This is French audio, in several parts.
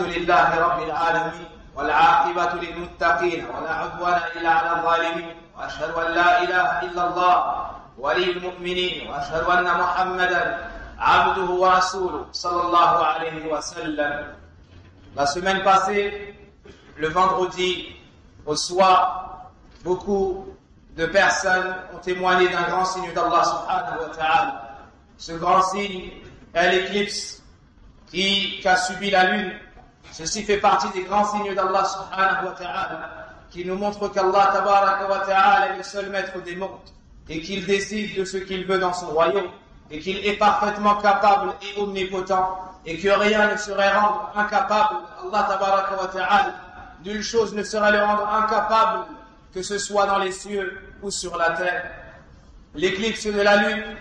الحمد لله رب العالمين، والعاقبة للمتقين، ولا عدوان إلا على الظالمين، وأشهد أن لا إله إلا الله ولي المؤمنين، وأشهد أن محمدا عبده ورسوله صلى الله عليه وسلم. La semaine passée, le vendredi au soir, beaucoup de personnes ont témoigné d'un grand signe d'Allah subhanahu wa ta'ala. Ce grand signe est l'éclipse qu'a subi la lune. Ceci fait partie des grands signes d'Allah subhanahu wa ta'ala qui nous montre qu'Allah tabaraka wa ta'ala est le seul maître des mondes et qu'il décide de ce qu'il veut dans son royaume et qu'il est parfaitement capable et omnipotent et que rien ne saurait rendre incapable Allah tabaraka wa ta'ala. Nulle chose ne saurait le rendre incapable, que ce soit dans les cieux ou sur la terre. L'éclipse de la lune,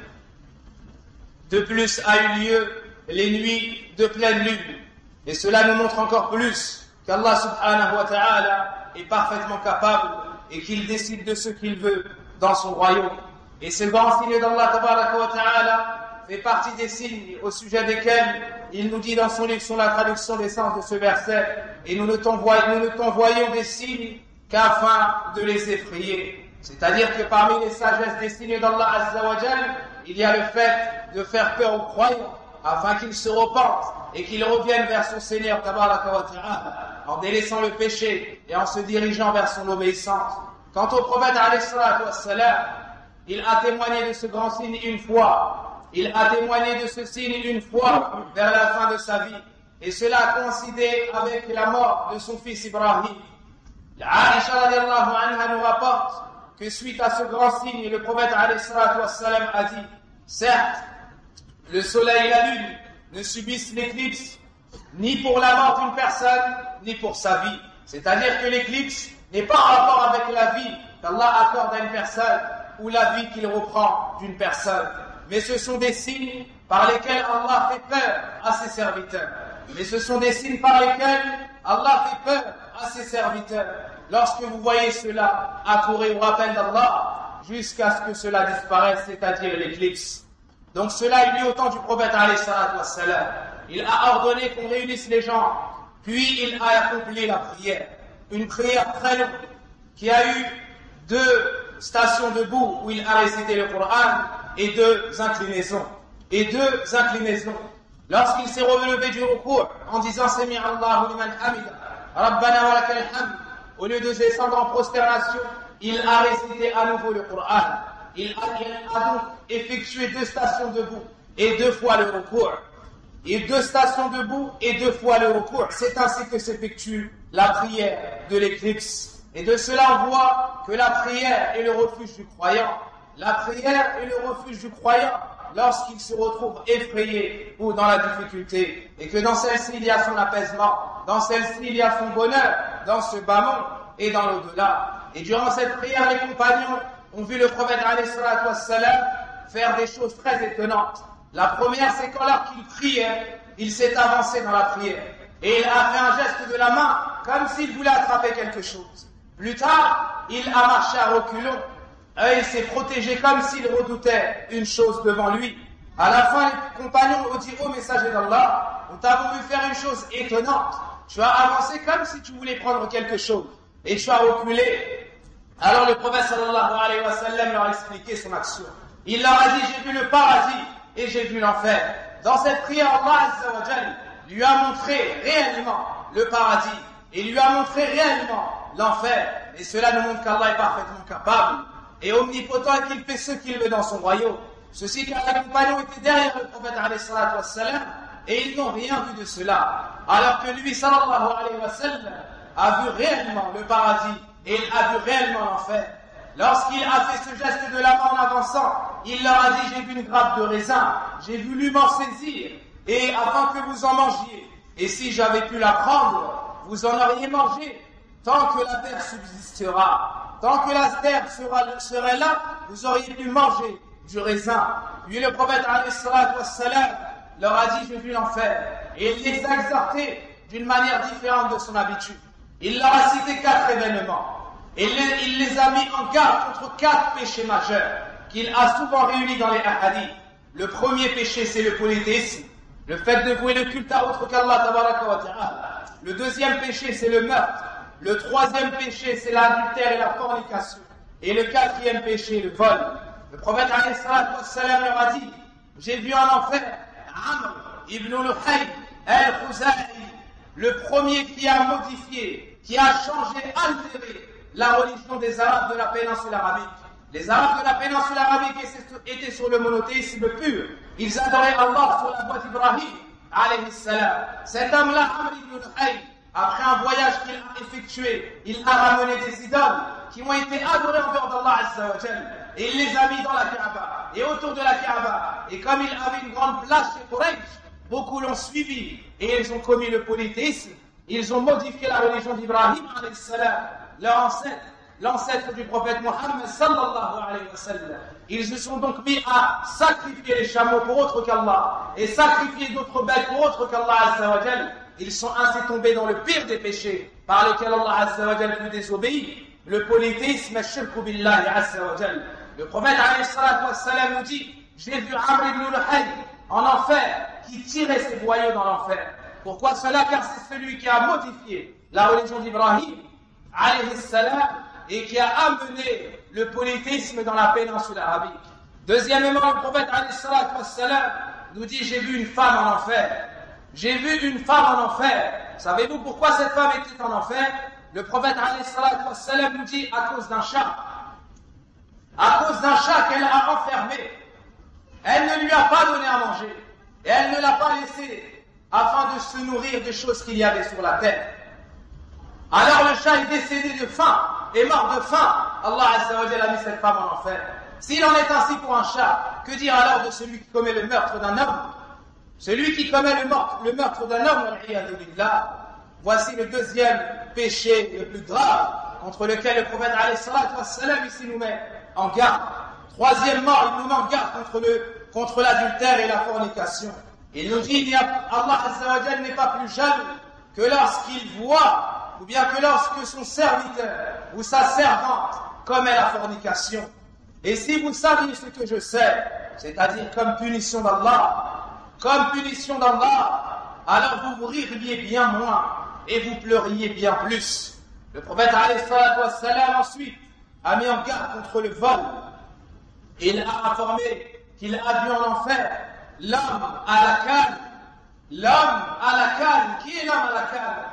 de plus, a eu lieu les nuits de pleine lune. Et cela nous montre encore plus qu'Allah subhanahu wa ta'ala est parfaitement capable et qu'il décide de ce qu'il veut dans son royaume. Et ce grand signe d'Allah tabaraka wa ta'ala fait partie des signes au sujet desquels il nous dit dans son livre sur la traduction des sens de ce verset « Et nous ne t'envoyons des signes qu'afin de les effrayer ». C'est-à-dire que parmi les sagesses des signes d'Allah azza wa jal, il y a le fait de faire peur aux croyants afin qu'ils se repentent et qu'ils reviennent vers son Seigneur tabaraka wa ta'ala en délaissant le péché et en se dirigeant vers son obéissance. Quant au prophète alayhi salatu wassalam, il a témoigné de ce grand signe une fois, il a témoigné de ce signe une fois vers la fin de sa vie, et cela a coïncidé avec la mort de son fils Ibrahim. Aisha radiallahu anha nous rapporte que suite à ce grand signe, le prophète alayhi salatu wassalam a dit: certes, le soleil et la lune ne subissent l'éclipse ni pour la mort d'une personne, ni pour sa vie. C'est-à-dire que l'éclipse n'est pas en rapport avec la vie qu'Allah accorde à une personne ou la vie qu'il reprend d'une personne. Mais ce sont des signes par lesquels Allah fait peur à ses serviteurs. Lorsque vous voyez cela, accourez au rappel d'Allah jusqu'à ce que cela disparaisse, c'est-à-dire l'éclipse. Donc cela est lieu au temps du prophète alayhi salatu wassalam. Il a ordonné qu'on réunisse les gens, puis il a accompli la prière. Une prière très longue, qui a eu 2 stations debout où il a récité le Coran et 2 inclinaisons. Lorsqu'il s'est relevé du ruku' en disant Sami Allahu liman hamida, Rabbana wa lakal hamd, au lieu de descendre en prosternation, il a récité à nouveau le Coran. Il a donc effectué 2 stations debout et 2 fois le recours. C'est ainsi que s'effectue la prière de l'éclipse. Et de cela, on voit que la prière est le refuge du croyant. Lorsqu'il se retrouve effrayé ou dans la difficulté. Et que dans celle-ci, il y a son apaisement. Dans celle-ci, il y a son bonheur. Dans ce bas monde et dans l'au-delà. Et durant cette prière, les compagnons ont vu le prophète alayhi salatu wassalam faire des choses très étonnantes. La première, c'est quand alors qu'il priait, il s'est avancé dans la prière. Et il a fait un geste de la main, comme s'il voulait attraper quelque chose. Plus tard, il a marché à reculons. Et il s'est protégé comme s'il redoutait une chose devant lui. À la fin, les compagnons ont dit « Ô messager d'Allah, nous t'avons vu faire une chose étonnante. Tu as avancé comme si tu voulais prendre quelque chose. Et tu as reculé. » Alors le prophète sallallahu alayhi wa sallam leur a expliqué son action. Il leur a dit: j'ai vu le paradis et j'ai vu l'enfer. Dans cette prière, Allah azza wa jal lui a montré réellement le paradis et lui a montré réellement l'enfer. Et cela nous montre qu'Allah est parfaitement capable et omnipotent et qu'il fait ce qu'il veut dans son royaume. Ceci car les compagnons étaient derrière le prophète alayhi salatu wa sallam et ils n'ont rien vu de cela. Alors que lui sallallahu alayhi wa sallam a vu réellement le paradis et il a vu réellement l'enfer. Lorsqu'il a fait ce geste de la main en avançant, il leur a dit: j'ai vu une grappe de raisin, j'ai voulu m'en saisir, et afin que vous en mangiez. Et si j'avais pu la prendre, vous en auriez mangé. Tant que la terre subsistera, tant que la terre serait là, vous auriez pu manger du raisin. Puis le prophète alayhi salatu wassalam leur a dit: j'ai vu l'enfer. Et il les a exhortés d'une manière différente de son habitude. Il leur a cité 4 événements. Et il les a mis en garde contre 4 péchés majeurs qu'il a souvent réunis dans les hadiths. Le premier péché, c'est le polythéisme, le fait de vouer le culte à autre qu'Allah tabaraka wa ta'ala. Le deuxième péché, c'est le meurtre. Le troisième péché, c'est l'adultère et la fornication. Et le quatrième péché, le vol. Le prophète alayhi salatu wassalam leur a dit, j'ai vu en enfer Amr ibn Luhayy al-Khuza'i, le premier qui a modifié, qui a changé, altéré la religion des Arabes de la péninsule arabique. Les Arabes de la péninsule arabique étaient sur le monothéisme pur. Ils adoraient Allah sur la voie d'Ibrahim, alayhi salam. Cet homme-là, Amr ibn Luhayy, après un voyage qu'il a effectué, il a ramené des idoles qui ont été adorées en dehors d'Allah Azza wa Jal. Et il les a mis dans la Kaaba et autour de la Kaaba. Et comme il avait une grande place chez Quraysh, beaucoup l'ont suivi et ils ont commis le polythéisme. Ils ont modifié la religion d'Ibrahim, alayhi salam, leur ancêtre, l'ancêtre du prophète Mohammed sallallahu alayhi wa sallam. Ils se sont donc mis à sacrifier les chameaux pour autre qu'Allah et sacrifier d'autres bêtes pour autre qu'Allah Azza wa Jal. Ils sont ainsi tombés dans le pire des péchés par lequel Allah Azza wa Jal nous désobéit, le polythéisme, ash-shirku billahi Azza wa Jal. Le prophète alayhi salatu wassalam nous dit, j'ai vu Amr ibn Luhayy en enfer qui tirait ses boyaux dans l'enfer. Pourquoi cela? Car c'est celui qui a modifié la religion d'Ibrahim alayhi salam et qui a amené le polythéisme dans la péninsule arabique. Deuxièmement, le prophète alayhi salatu wassalam nous dit, j'ai vu une femme en enfer. J'ai vu une femme en enfer. Savez-vous pourquoi cette femme était en enfer? Le prophète alayhi salatu wassalam nous dit, à cause d'un chat. À cause d'un chat qu'elle a enfermé. Elle ne lui a pas donné à manger. Et elle ne l'a pas laissé afin de se nourrir des choses qu'il y avait sur la terre. Alors le chat est décédé de faim, est mort de faim. Allah Azza wa Jalla a mis cette femme en enfer. S'il en est ainsi pour un chat, que dire alors de celui qui commet le meurtre d'un homme? Celui qui commet le meurtre d'un homme, voici le deuxième péché le plus grave contre lequel le prophète alayhi salatu wassalam ici nous met en garde. Troisièmement, il nous met en garde contre l'adultère et la fornication. Il nous dit, Allah Azza wa Jalla n'est pas plus jaloux que lorsqu'il voit, ou bien que lorsque son serviteur ou sa servante commet la fornication. Et si vous saviez ce que je sais, c'est-à-dire comme punition d'Allah, alors vous vous ririez bien moins et vous pleuriez bien plus. Le prophète alayhi salatu wassalam ensuite a mis en garde contre le vol. Il a informé qu'il a vu en enfer l'homme à la canne. Qui est l'homme à la canne?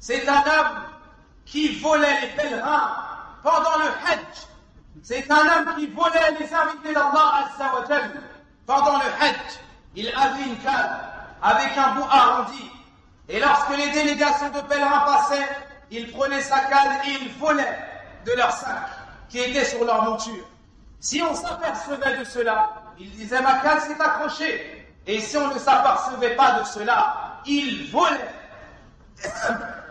C'est un homme qui volait les pèlerins pendant le Hajj. C'est un homme qui volait les invités d'Allah Azza wa Jal pendant le Hajj. Il avait une canne avec un bout arrondi. Et lorsque les délégations de pèlerins passaient, il prenait sa canne et il volait de leur sac qui était sur leur monture. Si on s'apercevait de cela, il disait « ma canne s'est accrochée ». Et si on ne s'apercevait pas de cela, il volait.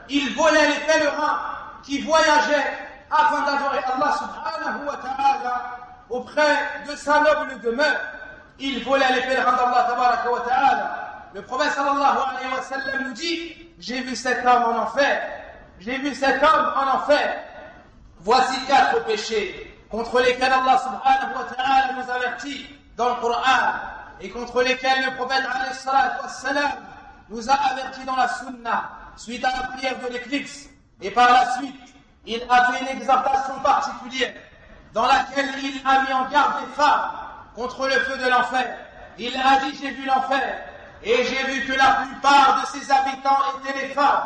Il volait les pèlerins qui voyageaient afin d'adorer Allah subhanahu wa ta'ala auprès de sa noble demeure. Il volait les pèlerins d'Allah tabaraka wa ta'ala. Le prophète sallallahu alayhi wa sallam nous dit, j'ai vu cet homme en enfer. J'ai vu cet homme en enfer. Voici quatre péchés contre lesquels Allah subhanahu wa ta'ala nous avertit dans le Coran et contre lesquels le prophète alayhi salatu wassalam nous a avertis dans la sunna suite à la prière de l'éclipse. Et par la suite, il a fait une exhortation particulière dans laquelle il a mis en garde les femmes contre le feu de l'enfer. Il a dit, j'ai vu l'enfer et j'ai vu que la plupart de ses habitants étaient les femmes.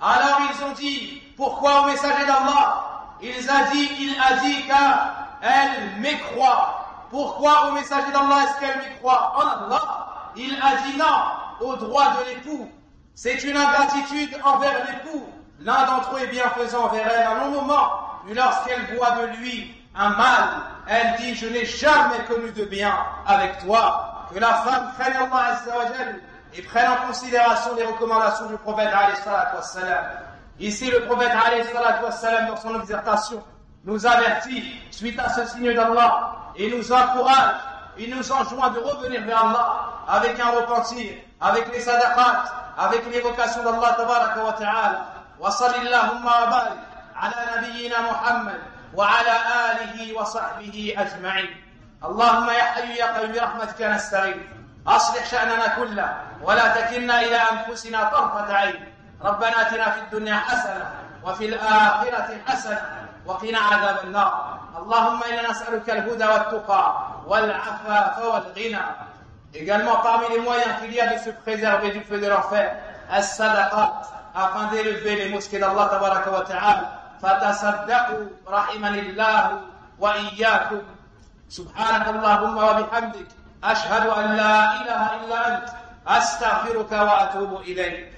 Alors ils ont dit, pourquoi au messager d'Allah? Il a dit, car elle mécroit. Pourquoi au messager d'Allah est-ce qu'elle mécroit en Allah? Il a dit non, au droit de l'époux. C'est une ingratitude envers l'époux. L'un d'entre eux est bienfaisant envers elle à un long moment, mais lorsqu'elle voit de lui un mal, elle dit, je n'ai jamais connu de bien avec toi. Que la femme craigne Allah Azza wa Jal et prenne en considération les recommandations du prophète alayhi salatu wassalam. Ici, le prophète alayhi salatu wassalam, dans son exhortation, nous avertit suite à ce signe d'Allah et nous encourage, il nous enjoint de revenir vers Allah avec un repentir, avec les sadaqat, avec l'évocation d'Allah tabaraka wa ta'ala. Wa salillahumma barik ala nabiyyina Muhammad وعلى آله وصحبه أجمعين. اللهم يا حي يا قيوم برحمتك نستعين. أصلح شأننا كله ولا تكلنا إلى أنفسنا طرفة عين. ربنا آتنا في الدنيا حسنة وفي الآخرة حسنة وقنا عذاب النار. اللهم إنا نسألك الهدى والتقى والعفاف والغنى également parmi les moyens qu'il y a de se préserver du feu de l'enfer as-sadaqat afin d'élever les mosquées d'Allah tabaraka wa ta'ala fatasaddaqu rahimanillahu wa iyyakum subhanak allahumma wa bihamdik ashhadu an la ilaha illa ant astaghfiruka wa atubu ilayk.